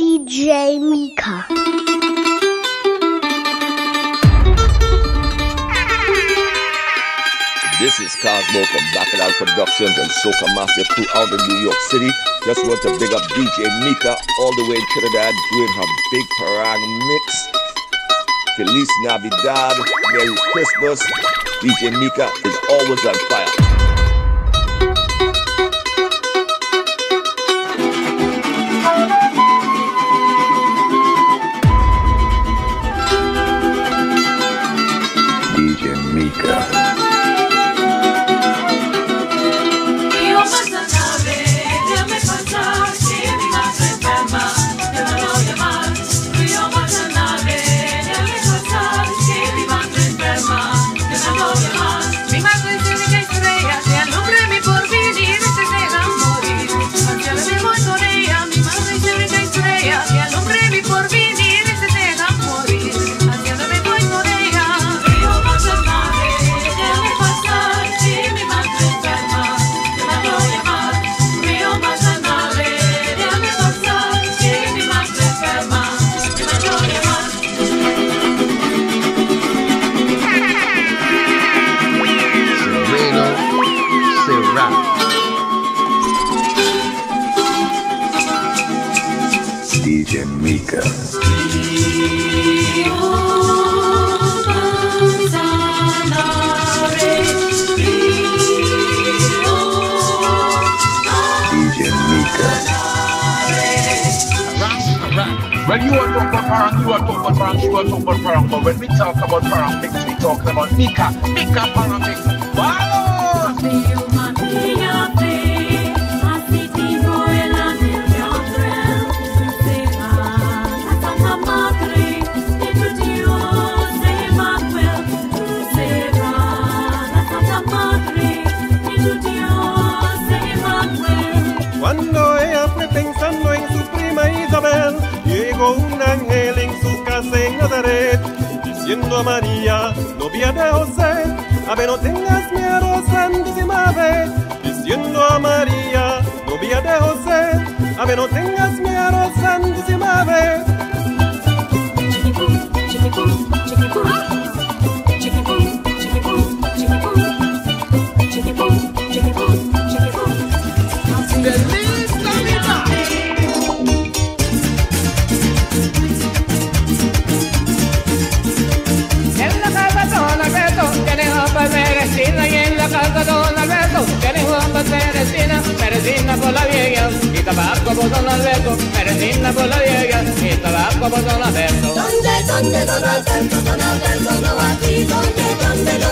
DJ Mika. This is Cosmo from Bacchanal Productions and Soka Master throughout the New York City. Just want to big up DJ Mika all the way in Trinidad doing her big Parranda mix. Feliz Navidad, Merry Christmas. DJ Mika is always on fire. DJ Mika. When you are talking about Parranda, you are talking about Parranda, you are talking about Parranda. But when we talk about Parranda, we talk about Mika. Mika Parranda. Wow! Cuando ella fue pensando en su prima Isabel, llegó un ángel en su casa en Nazaret, diciendo a María, novia de José, ave, no tengas miedo, santísima ave. Diciendo a María, novia de José, ave, no tengas miedo, santísima ave. Merecina por la vieja y tabaco por Don Alberto. Merecina por la vieja y tabaco por Don Alberto. ¿Dónde Don Alberto? Don Alberto no va aquí. ¿Dónde Don Alberto?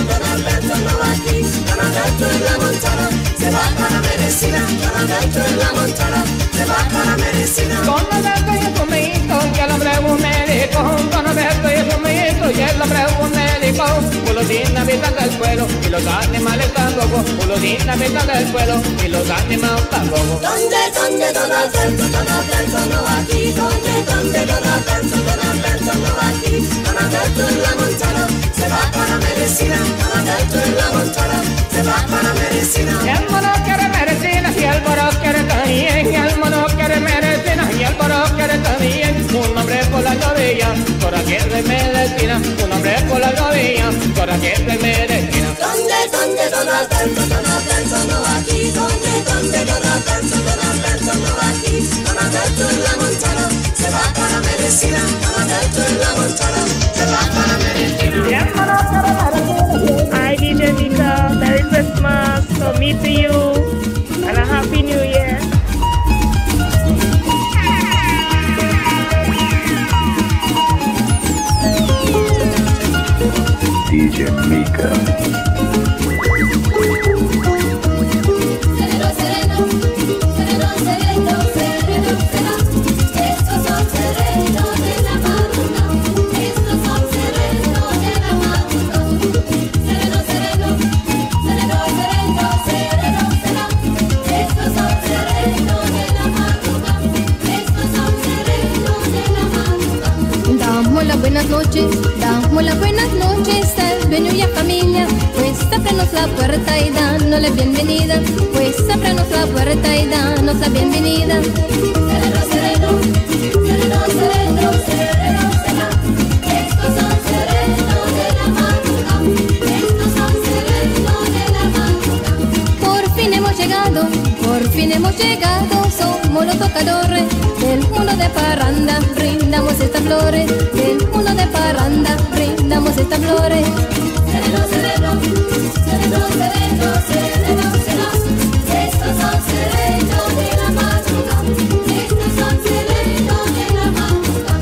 Don Alberto no va aquí. Don Alberto en la montana se va para Merecina. Don Alberto en la montana se va para Merecina. Don Alberto y el fumito, que el hombre es un médico. Don Alberto y el fumito, que el hombre es un médico. FELIZ NAVIDAD del pueblo y los animales tampoco. FELIZ NAVIDAD del pueblo y los animales tampoco. ¿Dónde Don Alberto? Don Alberto no va aquí. ¿Dónde Don Alberto no va aquí? Don Alberto en la montana se va para Merecina. Don Alberto en la montana se va para Merecina. Y el mono quiere Merecina y el mono quiere también. Y el mono quiere Merecina y el mono quiere también. Un hombre por la novia, por aquí de Merecina. Un hombre por la novia. Para que te merezca. ¿Dónde Don Alberto? Don Alberto no va aquí. ¿Dónde Don Alberto? Don Alberto no va aquí. Don Alberto en la montana se va para Merecina. Don Alberto en la montana se va para Merecina. Hi DJ Mika, Merry Christmas from me to you and a Happy New Year. DJ Mika. Buenas noches, damos las buenas noches al venir a familia, pues ábranos la puerta y danos la bienvenida, pues ábranos la puerta y danos la bienvenida. parranda, brindamos estas flores. Del mundo de parranda, brindamos estas flores. Cerebro, cerebro, cerebro, cerebro, cerebro, cerebro. Estos son cerebros de la madruga. Estos son cerebros de la madruga.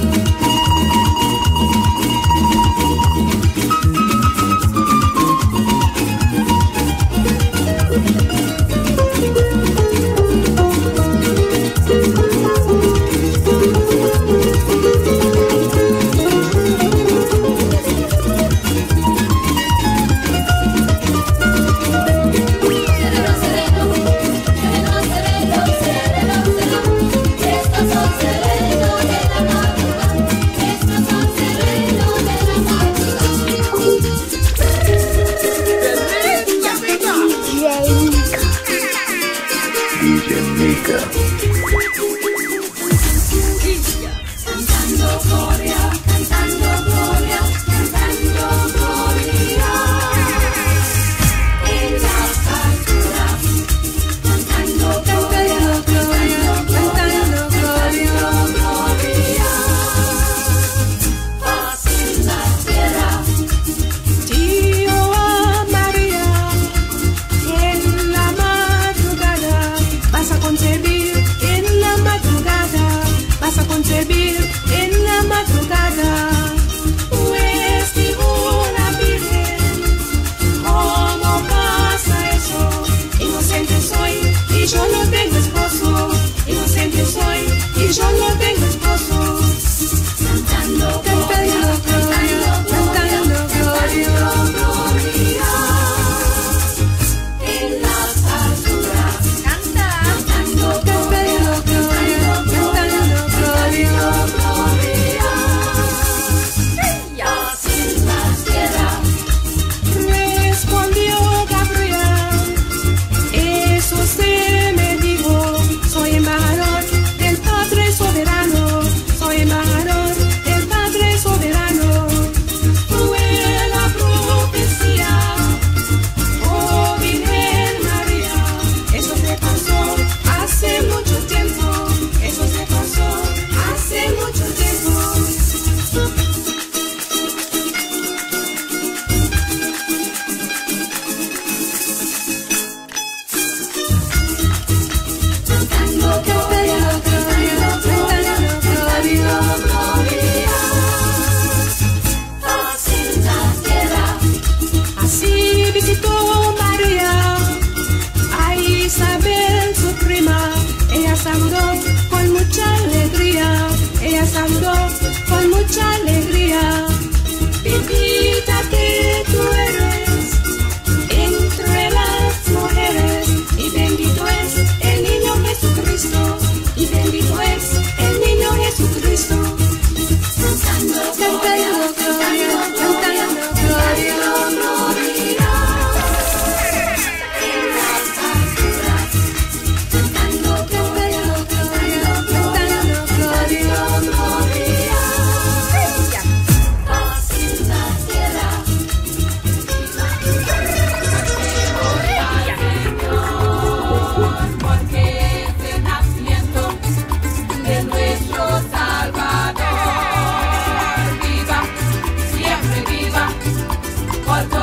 Por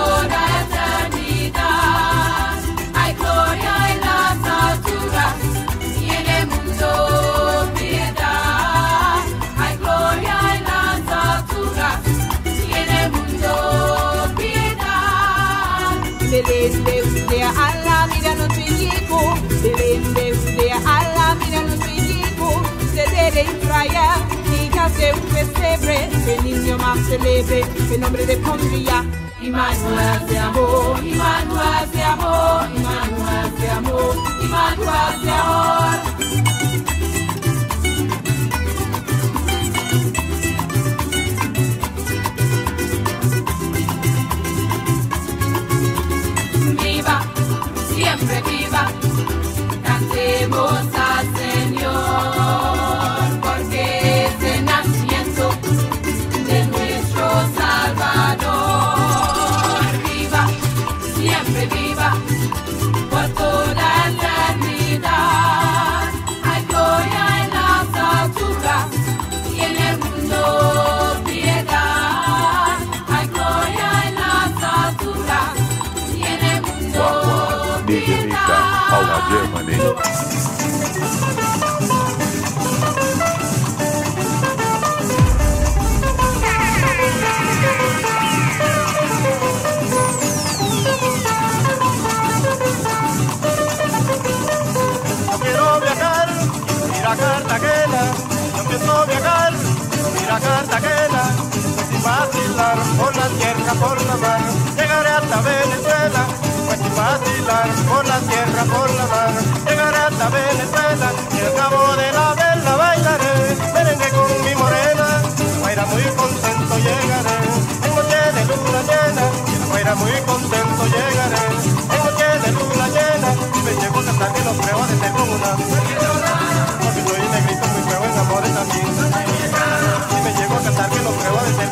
toda la eternidad. por la mano, llegaré hasta Venezuela, pues sin vacilar, por la tierra, por la mano, llegaré hasta Venezuela, y al cabo de la vela bailaré, merengue con mi morena, guaira muy contento llegaré, en noche de luna llena, guaira muy contento llegaré, en noche de luna llena, y me llevo hasta que los pruebas de luna, porque soy negrito muy feo en amores también. Llego a cantar que lo pruebo desde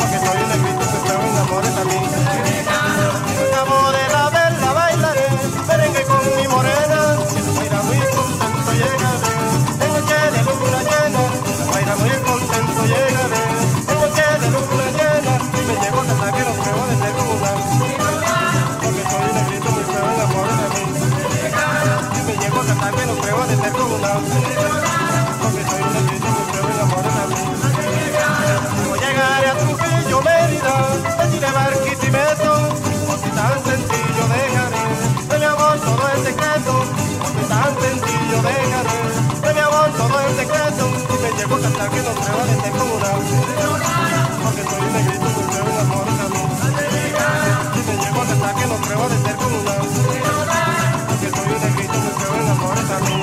porque soy un negrito que pruebo en amores a mí. Acabo de la verla, bailaré, merengue con mi morena, mira muy contento llegaré, en noche de luna llena, mira muy contento llegaré, en noche de luna llena, y me llego a cantar que lo pruebo desde Cuba, porque soy un negrito que pruebo en amores a mí. Y me llego a cantar que lo pruebo desde Cuba. Tan sencillo dejaré, de mi amor todo el secreto, tan sencillo dejaré, de mi amor todo el secreto, y me llevo a cantar que no prueba de ternura, porque soy un negrito muy feo en amor a mí, y me llevo a cantar que no prueba de ternura, porque soy un negrito muy feo en amor a mí.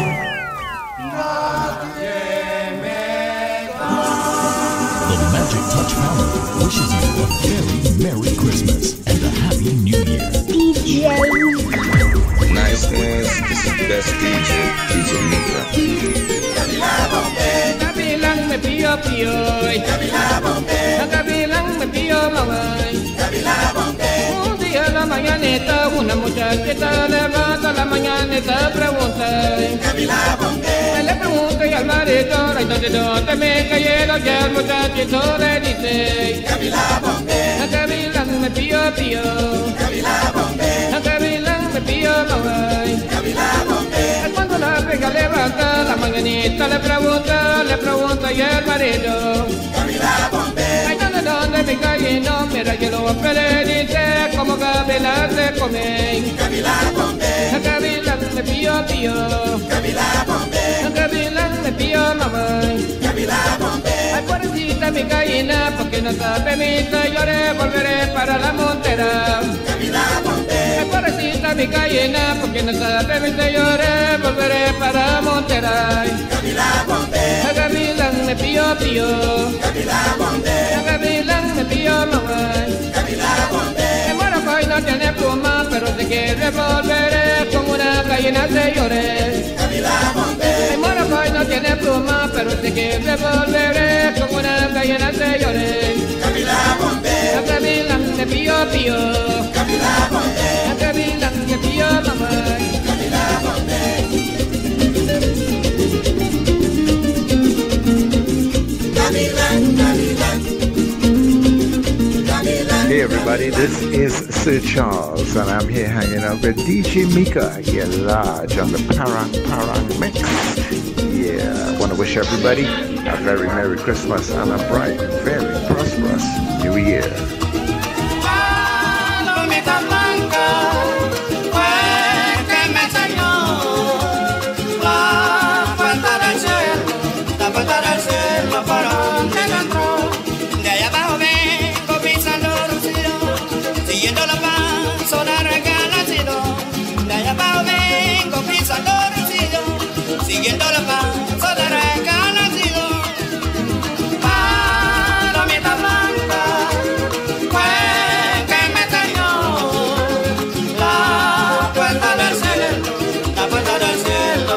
The Magic Touch Power wishes you a very Merry Christmas and a Happy New Year. DJ Mika. Nice ones, this is the best DJ Mika. Kabilang may piyo piyoy. Kabilang may piyo mamay. Un día a la mañanita una muchachita levanta la mañanita pregunta. Le pregunto y al marido, ay, ¿dónde me cayeron? Ya el muchachito le dice, Gavilán me pío, pío, Gavilán me pío, mamay. Cuando la pega levanta, la mañanita le pregunta y al marido, ay, ¿dónde me cayeron? Mira que lo operé, dice, como Gavilán se come. Gavilán me pío, pío, Gavilán me pío, mamá. Gavilán, bombe. Ay, pobrecita mi gallina, porque no sabe misa, lloré, volveré para la montera. Gavilán, bombe. Ay, pobrecita mi gallina, porque no sabe misa, lloré, volveré para la montera. Gavilán, bombe. Gavilán me pío, pío. Gavilán, bombe. Gavilán me pío, mamá. Gavilán, bombe. El morocco no tiene pluma, pero se quiere volveré, como una gallina se lloré. Gavilán, bombe. El morocco no tiene pluma, pero se quiere volveré, como una gallina se lloré. Gavilán, bombe. Gavilán me pío, pío. Gavilán, bombe. Gavilán me pío, mamá. Gavilán, bombe. Gavilán, Gavilán. Hey everybody, this is Sir Charles and I'm here hanging out with DJ Mika here large on the Parranda mix. Yeah, I want to wish everybody a very Merry Christmas and a bright, very prosperous New Year. Siguiendo la paz de regalecido, palomita blanca, fue que me enseñó la puerta del cielo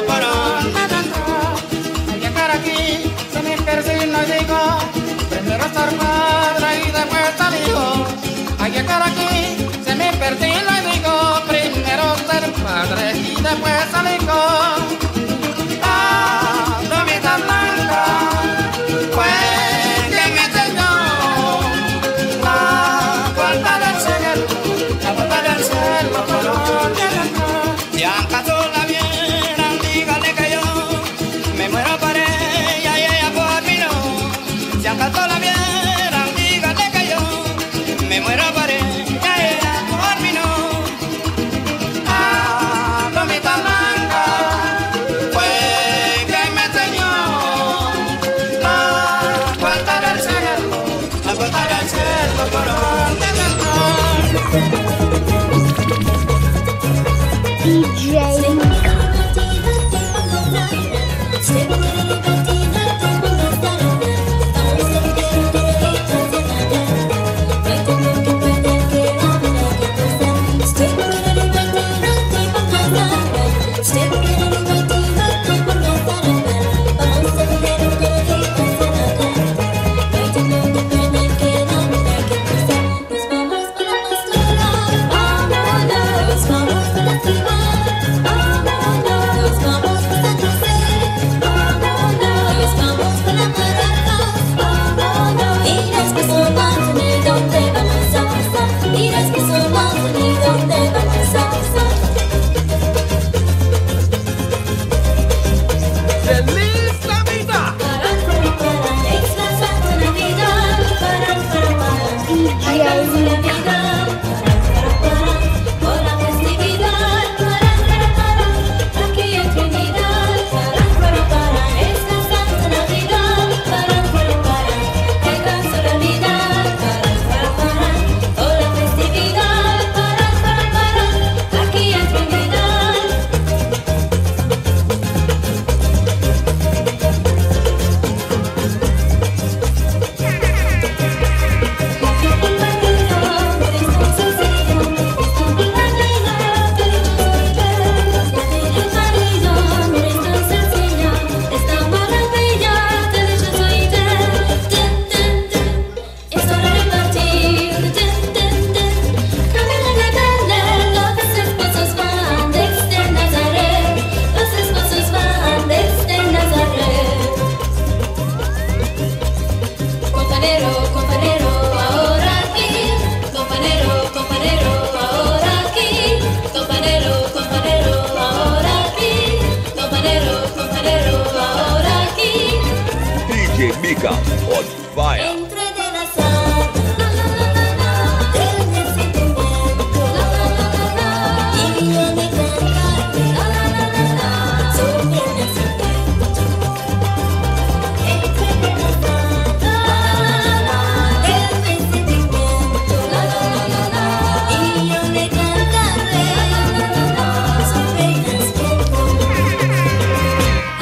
para donde entró. Al llegar aquí se me persino y digo, primero estar padre y después salió. Al llegar aquí se me persino y digo, primero ser padre y después salió. DJ Mika.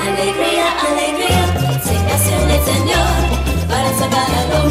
Alegría, alegría, se nació el Señor para salvar a los.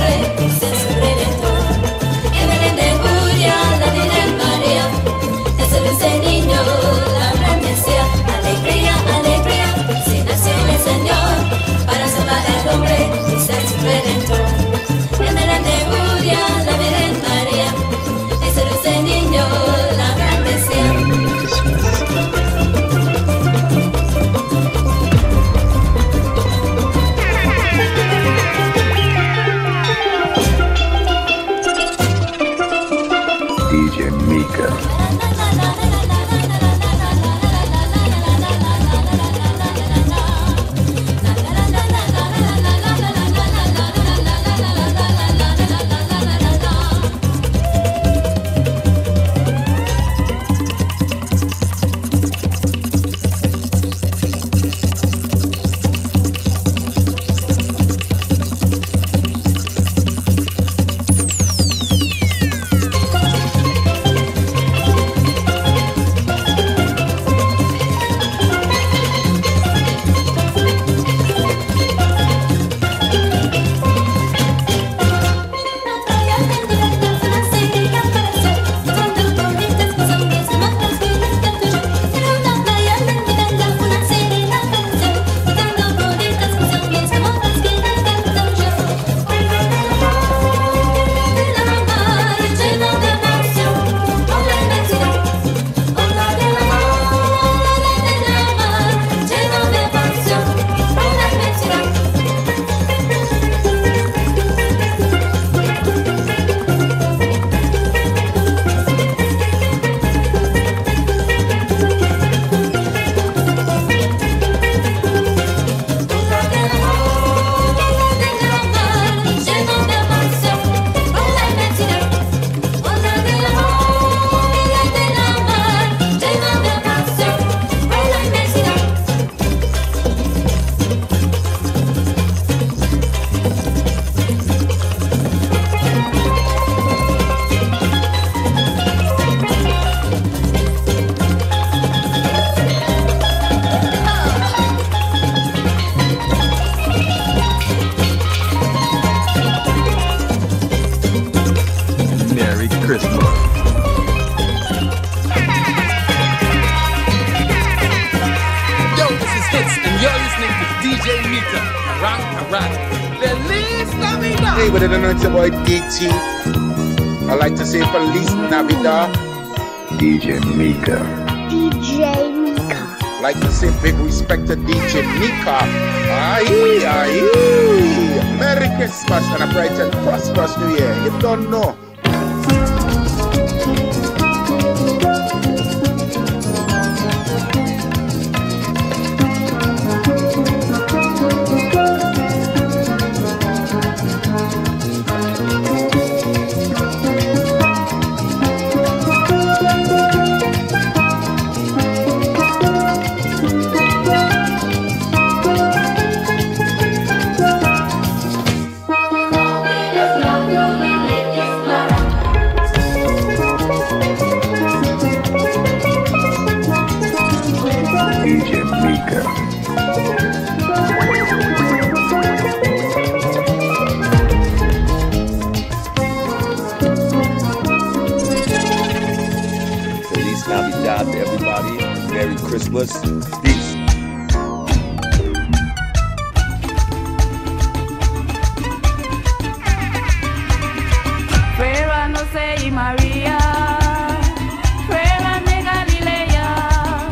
Mika, Parranda, Feliz Navidad. Hey, what it is, it's your boy TG. I like to say Feliz Navidad. DJ Mika. DJ Mika. I like to say big respect to DJ Mika. Aye, aye. Merry Christmas and a bright and prosperous New Year. You don't know. Christmas. Peace. Fuera no sé y María, fuera de Galilea,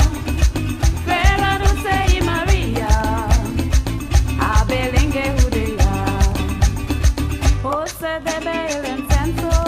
fuera no sé y María, a Belén que Judea, o se debe el encenso.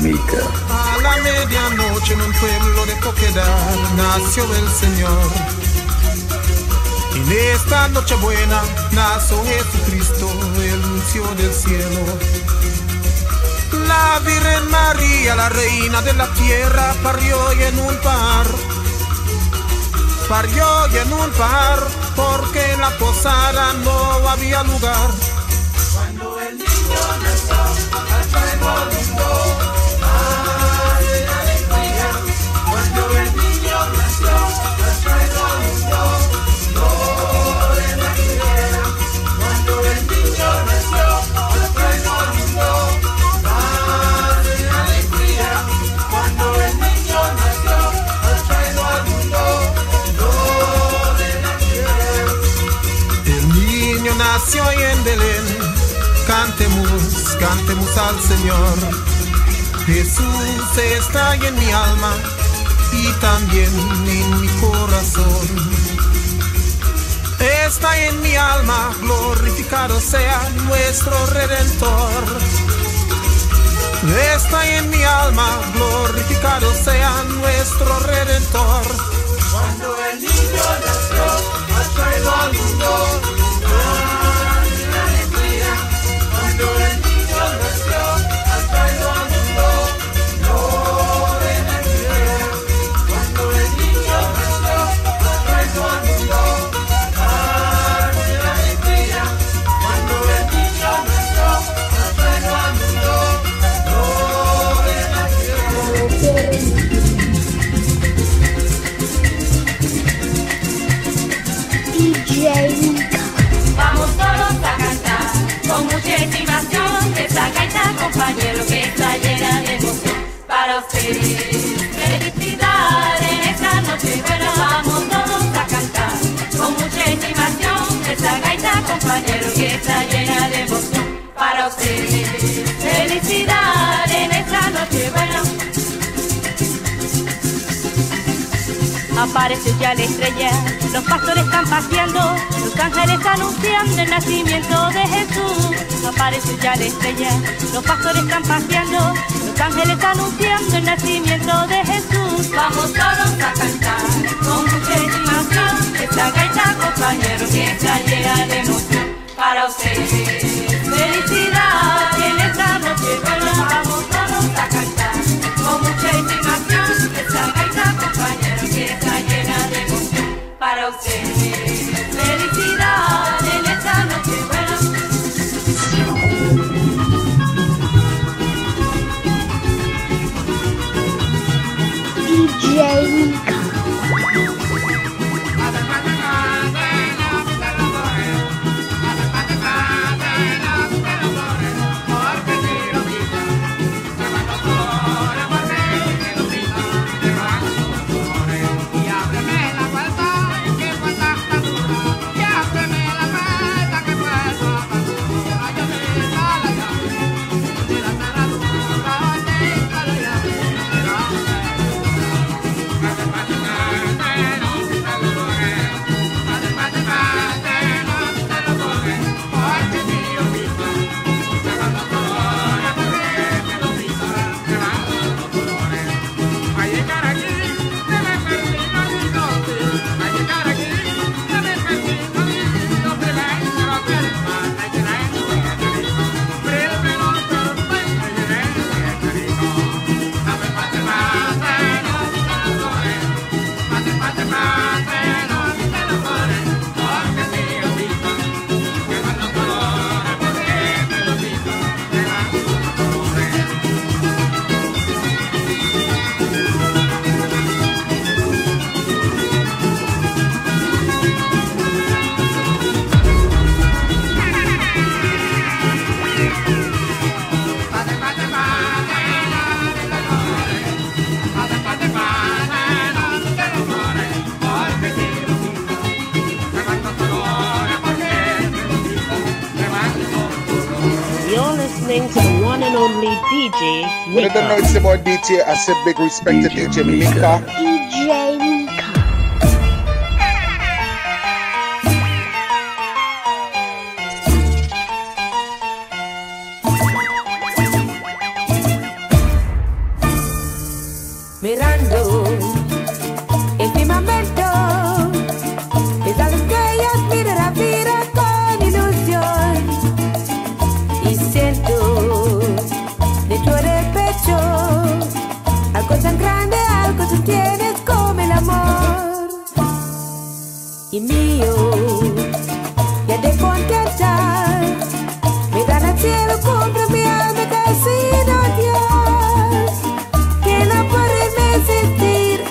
Mika. A la medianoche en un pueblo de Coquedad nació el Señor. En esta noche buena nació Jesucristo, el uncio del cielo. La Virgen María, la reina de la tierra, parió en un par, porque en la posada no había lugar. Cuando el niño nació, al pueblo nació en Belén, cantemos al Señor. Jesús está en mi alma y también en mi corazón. Está en mi alma, glorificado sea nuestro Redentor. está en mi alma, glorificado sea nuestro Redentor. Cuando el niño nació, ha traído al mundo gran alegría. Cuando el niño nació, ha traído al mundo. Vamos todos a cantar con mucha estimación de esta gaita, compañero, que está llena de emoción. Para usted, felicidades en esta noche. Bueno, vamos todos a cantar con mucha estimación de esta gaita, compañero, que está llena de emoción. Para usted, felicidades en esta noche. Bueno, apareció ya la estrella, los pastores están paseando, los ángeles anunciando el nacimiento de Jesús. Apareció ya la estrella, los pastores están paseando, los ángeles anunciando el nacimiento de Jesús. Vamos todos a cantar con mucha emoción, esta gaita, compañero, que está llena de emoción. Para usted, felicidad en esta noche. Bueno, vamos todos a cantar con mucha emoción, esta gaita, compañero, está llena de emoción. Para usted, felicidad en esta noche buena. DJ Mika. Well, I don't know, it's about DJ. I said big respect to DJ Mika. DJ Mika. Mirando el firmamento, es a los que ellos miran la vida con ilusión y siento dentro del pecho algo tan grande, algo tú tienes como el amor. Y mío, ya te contenta, me dan al cielo contra mi alma casi no Dios. Que no pueden resistir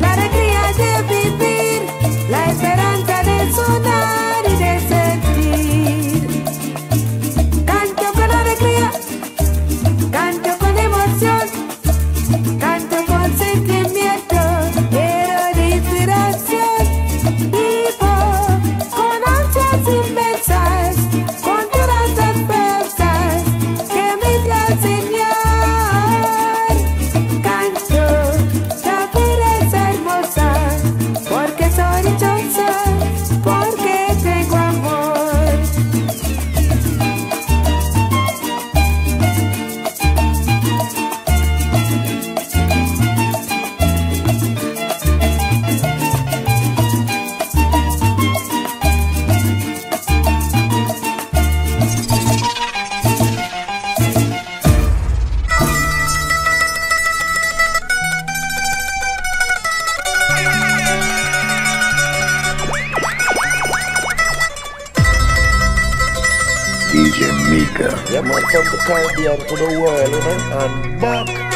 la alegría de vivir, la esperanza de sonar y de sentir. Canto con alegría, canto con emoción, canto con sentimiento, pero de inspiración. Vivo con ansias inmensas, con todas las fuerzas que me dio el Señor. Canto la pureza hermosa, porque soy dichosa, porque tengo amor. from the Caribbean to the world, you know, and back.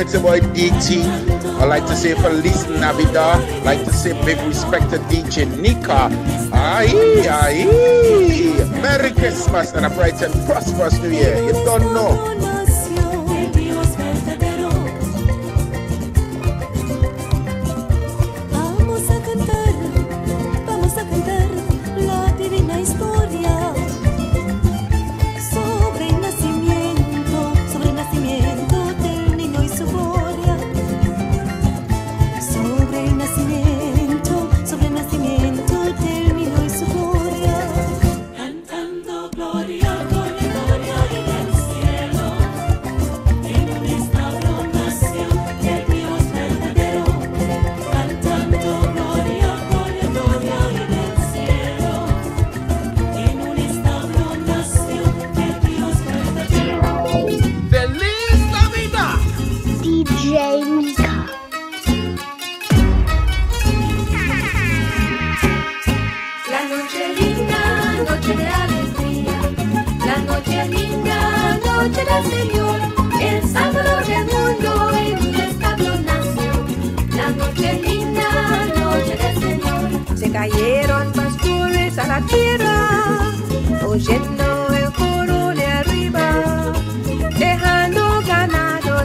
It's your boy DT. I like to say Feliz Navidad. I like to say big respect to DJ Mika. Aye, aye. Merry Christmas and a bright and prosperous New Year. You don't know. Oyendo el coro de arriba, dejando ganado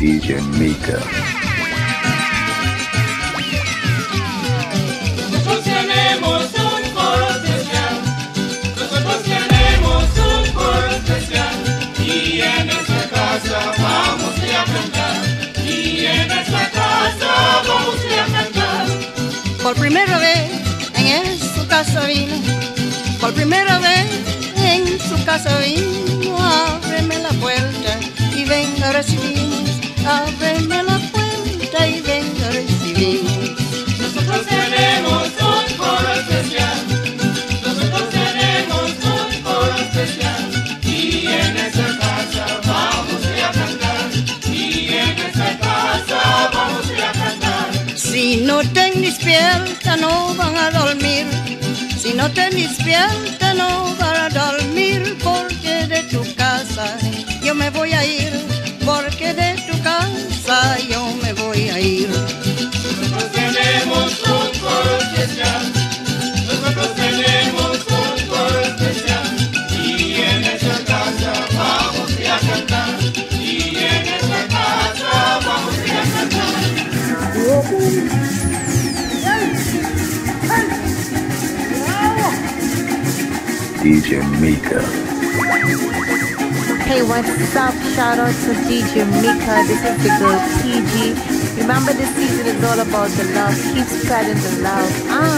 DJ Mika. Nosotros tenemos un coro especial y en esta casa vamos a cantar, y en esta casa vamos a cantar. Por primera vez en su casa vino, por primera vez en su casa vino, ábreme la puerta y venga a recibirnos, ábreme la puerta y venga a recibirnos. Nosotros tenemos un coro especial, nosotros tenemos un coro especial, y en esa casa vamos a cantar, y en esa casa vamos a cantar. Si no te despierta no van a dormir, si no te despierta no van a dormir, porque de tu casa yo me voy a ir, porque de tu casa yo me voy a ir. Nosotros tenemos un coro especial, nosotros tenemos un coro especial, y en esa casa vamos a cantar, y en esa casa vamos a cantar. DJ Mika. Hey, what's up? Shout out to DJ Mika. This is the girl TG. Remember, this season is all about the love. Keep spreading the love. Come on,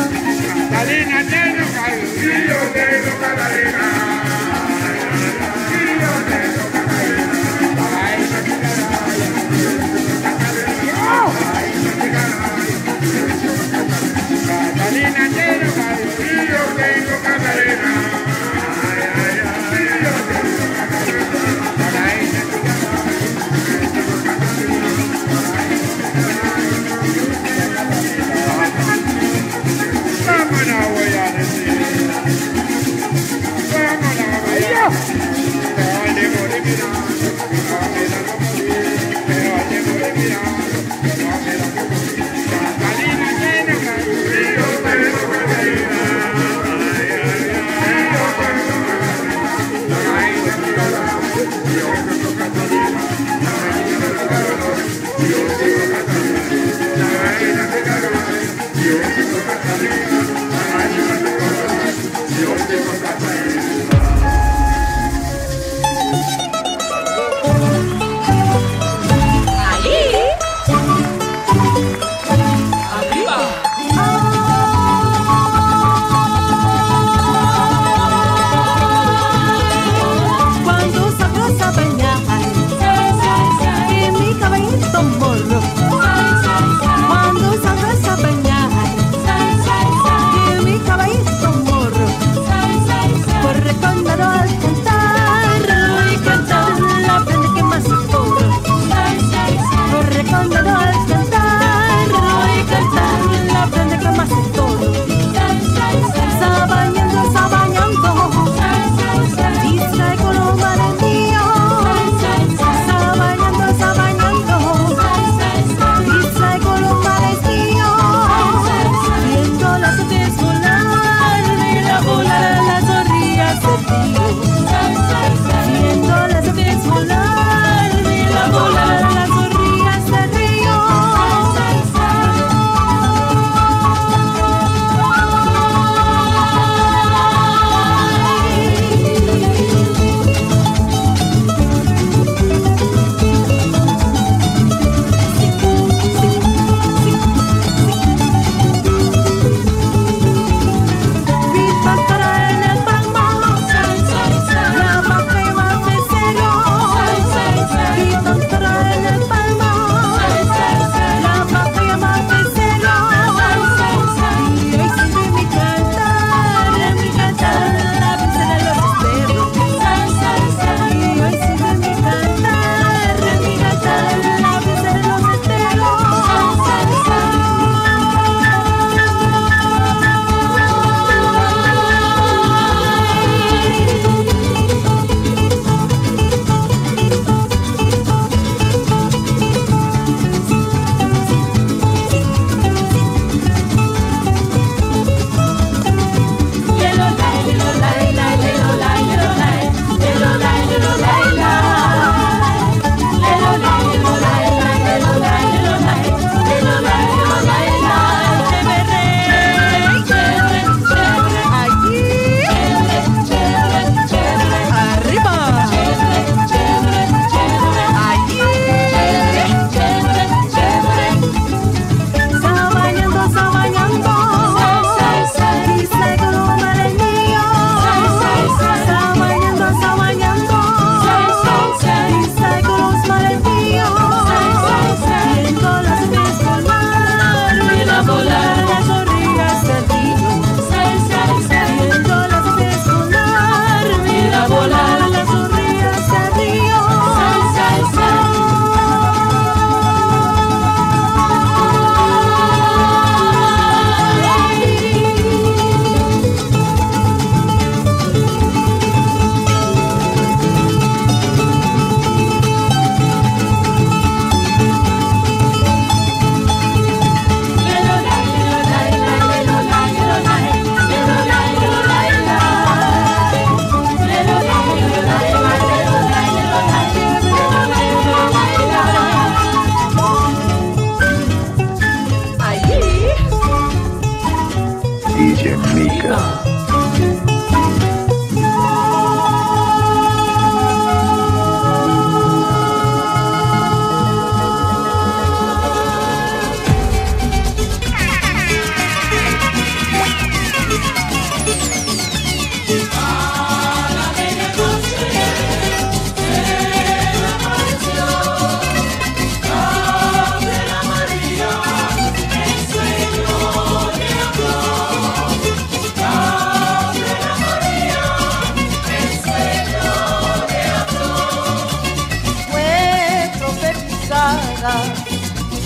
verdad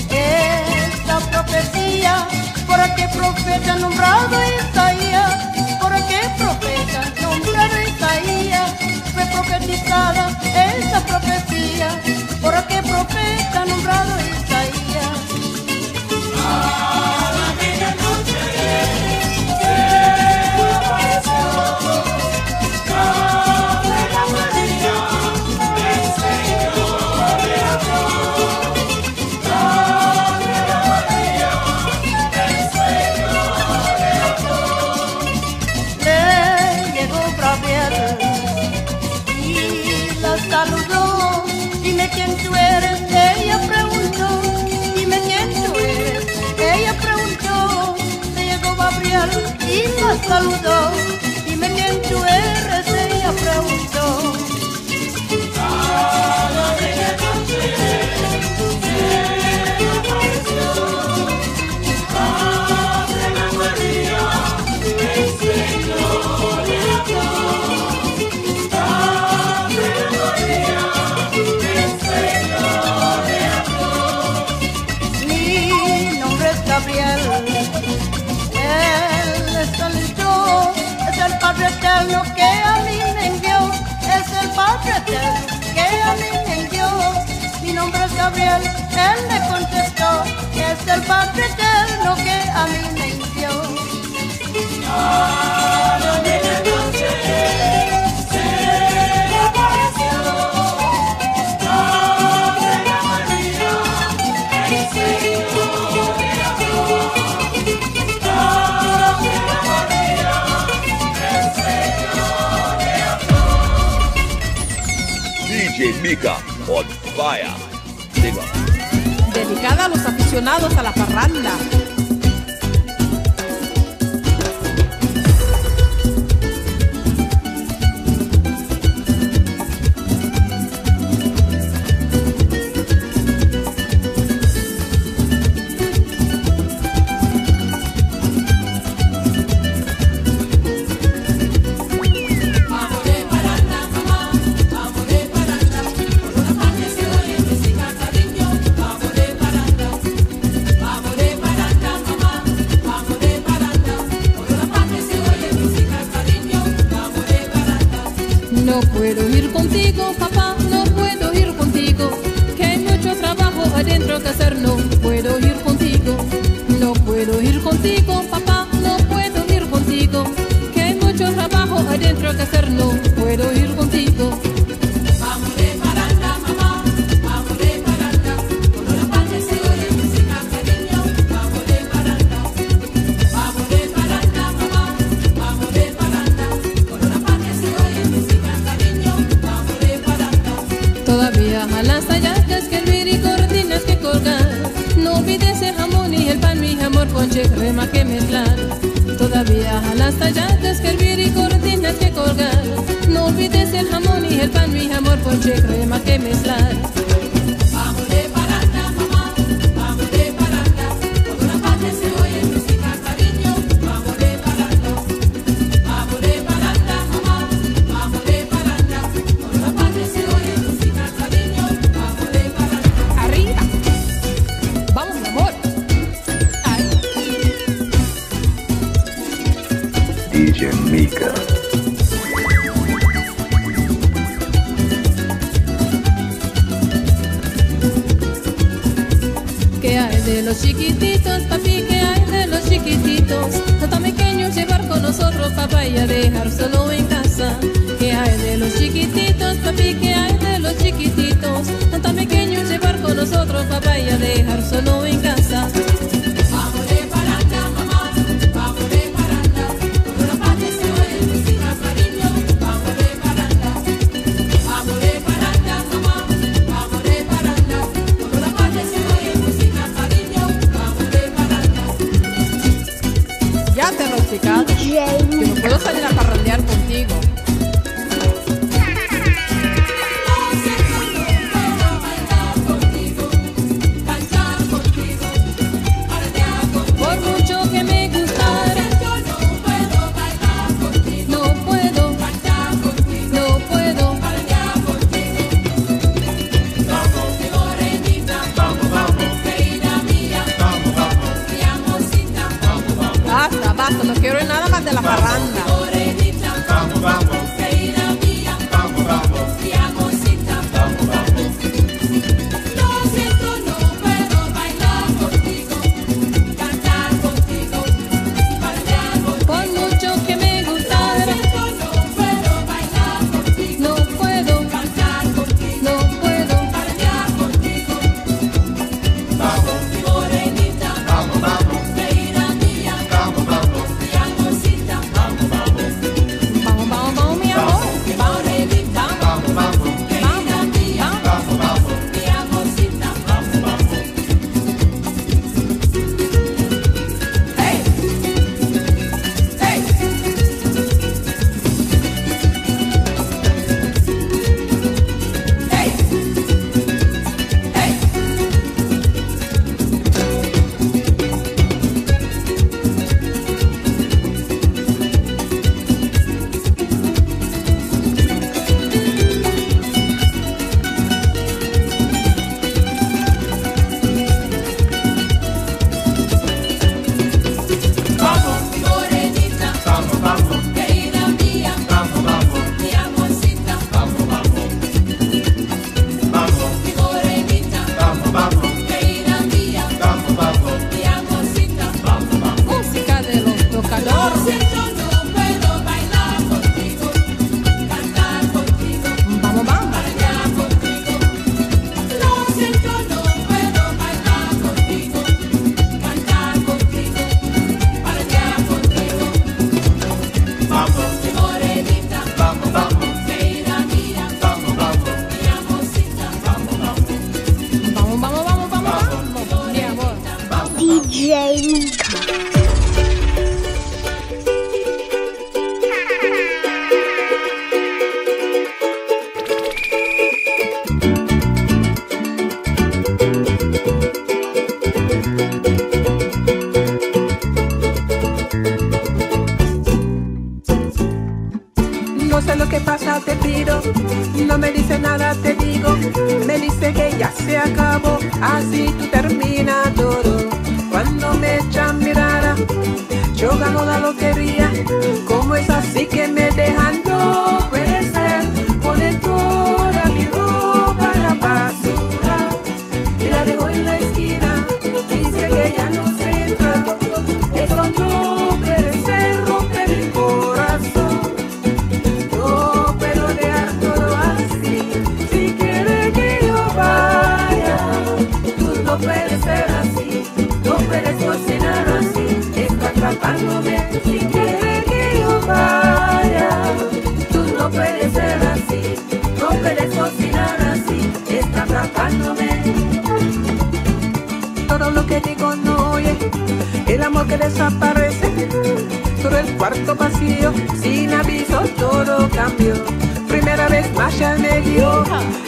esta profecía, porque profeta nombrado Isaías, porque profeta nombrado Isaías, fue profetizada esta profecía, porque profeta nombrado Isaías. Saludó, dime quién tú eres, ella preguntó. A la media noche se apareció, abre la María, el Señor le habló. Abre la María, el Señor le habló. Mi nombre es Gabriel. Es el Padre eterno que a mí me envió, es el Padre eterno que a mí me envió. Mi nombre es Gabriel, él me contestó, es el Padre eterno que a mí me envió. A la medianoche se le apareció, abre la María, el Señor le habló. DJ Mika on fire. Digo. Dedicada a los aficionados a la parranda. DJ Mika. Te pido, no me dice nada, te digo, me dice que ya se acabó, así tú termina todo. Cuando me echa mirada, yo gano la lotería, como es así que me dejan, no puede ser, pone toda mi ropa en la basura, y la dejo en la esquina, dice que ya no se entra, eso no puede ser, rompe mi corazón. Si quieres que yo vaya, tú no puedes ser así, no puedes cocinar así, está atrapándome. Todo lo que digo no oye, el amor que desaparece, todo el cuarto vacío, sin aviso todo cambió. Primera vez Masha me dio,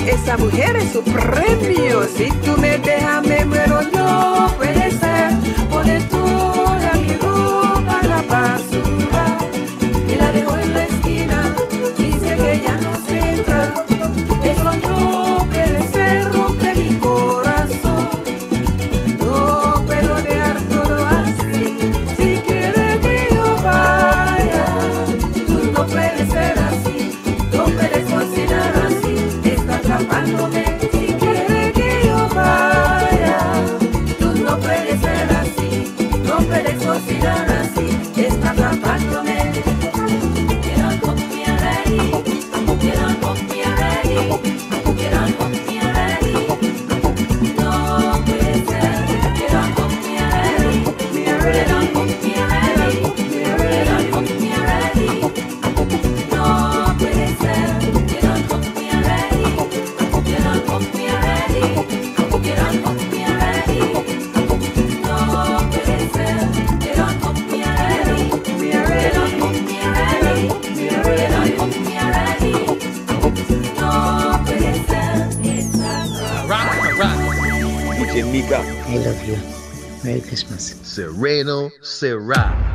esa mujer es su premio, si tú me dejas me muero, no puede ser, pone toda mi ropa en la basura y la dejo en la esquina, dice que ya no se entra, eso no puede ser, rompe mi corazón, no puedo dejar todo así, si quieres que yo vaya, tú no puedes ser así, no puedes cocinar así, estás atrapándome, si quieres que yo vaya, tú no puedes ser así. No puedes cocinar así, está atrapándome. No puede ser, no puede ser. Mika. I love you. Merry Christmas. Sereno Será.